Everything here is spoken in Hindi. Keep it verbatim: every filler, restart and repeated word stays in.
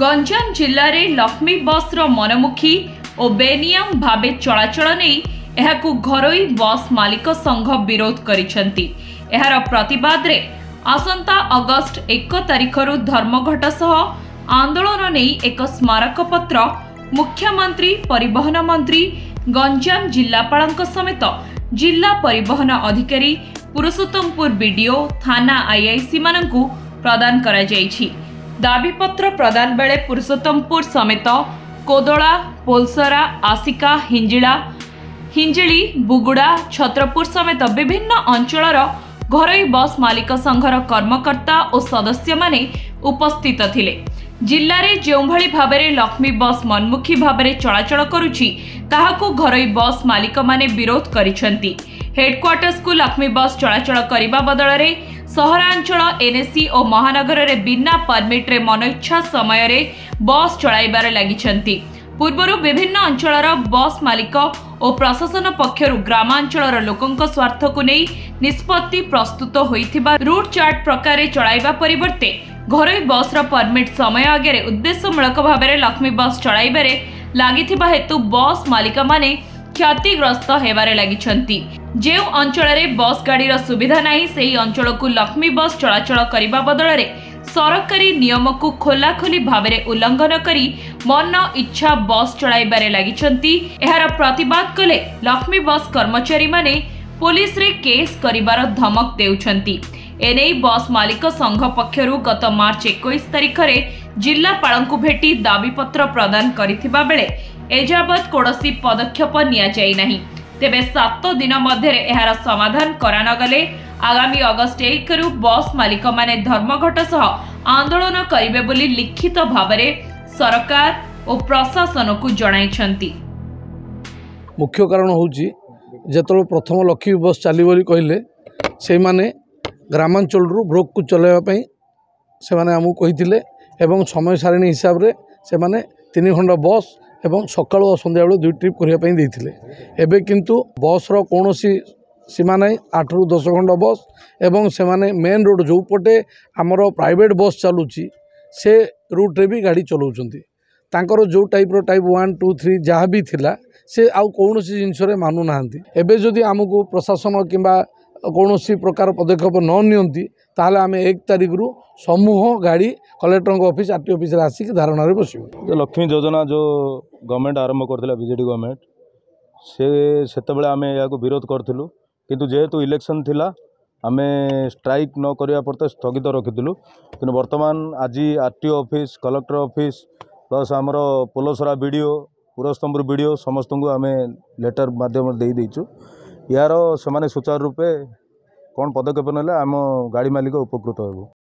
गंजाम जिले में लक्ष्मी बस मनमुखी और बेनियम भाव चलाचल नहीं यह घरोई बस मालिक संघ विरोध करिसेंती। एहार प्रतिवाद रे आसंता अगस्ट एक तारिखरु धर्मघट सह आंदोलन नहीं एक स्मारकपत्र मुख्यमंत्री परिवहन मंत्री गंजाम जिलापाल समेत जिला परिवहन अधिकारी पुरुषोत्तमपुर बीडीओ थाना आईआईसी मानकु प्रदान करा जायछि। दाबीपत्र प्रदान बेले पुरुषोत्तमपुर समेत कोदोला पोलसरा आसिका हिंजिला हिंजिली बुगुड़ा छत्रपुर समेत विभिन्न अंचलर घरोई बस मालिक संघर कर्मकर्ता और सदस्य माने उपस्थित थिले। जिल्ला रे जेउ भली भाबरे लक्ष्मी बस मनमुखी भाबरे चलाचल करुछि ताहाकु घरोई बस मालिक माने विरोध करिसेंती। हेडक्वार्टर्स को लक्ष्मी बस चलाचल करने बदल सहरांचल एनएसी और महानगर में बिना परमिट रे मनोइच्छा समय रे बस चलाइबार लागिसेंती। पूर्वर विभिन्न अंचलर बस मालिक और प्रशासन पक्षर ग्रामांचलर लोकों स्वार्थ को नहीं निष्पत्ति प्रस्तुत होइथिबा रूट चार्ट प्रकार चलाइबा परिवर्ते घरोई बस रा परमिट समय आगे उद्देश्यमूलक भाव लक्ष्मी बस चलाइबार लागिथिबा हेतु बस मालिक माने क्षतिग्रस्त हेबारे लागिछंती। जेउ अंचलरे बस गाड़ीर सुविधा नहीं सेही अंचलकु लक्ष्मी बस चलाचल करने बदलरे सरकारी नियम को खोलाखोली भावरे उल्लंघन करी मन इच्छा बस चलाइबारे लागिछंती। एहार प्रतिवाद कले लक्ष्मी बस कर्मचारी माने पुलिस रे केस करिबार धमक देउछंती। एनेई बस मालिक संघ पक्षरु गत मार्च इक्कीस तारिख रे जिल्लापालंकु भेटी दाबीपत्र प्रदान करिथिबा बेले एजावत कोडसी पदक्षेप निया जाई नाही। तेबे सात दिन मध्य एहार समाधान करा न गले आगामी अगस्ट एक रु बस मालिक माने धर्मघट सह आंदोलन करिबे बोली लिखित भावरे सरकार और प्रशासन को जणाइछंती। मुख्य कारण होउची जेतलो प्रथम लक्ष्मी बस चाली बोली कहिले से माने ग्रामांचल रु ब्रोक को चलाइबा पई से माने हमहु कहिथिले एवं समय सारिणी हिसाब रे से माने तीन घंटा बस एवं सकाळ और संध्या बेला दुई ट्रिप करिया पई देथिले। एबे किंतु बस रो कोनोसी सीमा ना आठ रु दस खंड बस एवं से मेन रोड जो पटे आमर प्राइवेट बस चलुची से रूट्रे भी गाड़ी चलाऊँचर जो type type one two three जहाँ भी थिला से आउ कौन जिनसरे मानु ना एबे जदि आमको प्रशासन किंबा कौन प्रकार पदक्षेप न नियंती ताहले आमे एक तारिख रु समूह गाड़ी कलेक्टर ऑफिस आरटी ऑफिस आसिक धारणा रे बस लक्ष्मी योजना जो गवर्नमेंट आरंभ करथिला बीजेडी गवर्नमेंट से आम या विरोध करूँ किंतु जेहेतु इलेक्शन थिला आमे स्ट्राइक न करिया पर्यंत स्थगित रखिलु कि वर्तमान आज RTO office collector office plus आमर पोलसरा वीडियो पुरस्तंभर वीडियो समस्त को आम लेटर मध्यम दे देचु यार से सुचारू रूपे कौन पदक्षेप ना आम गाड़ी मालिक उपकृत हो।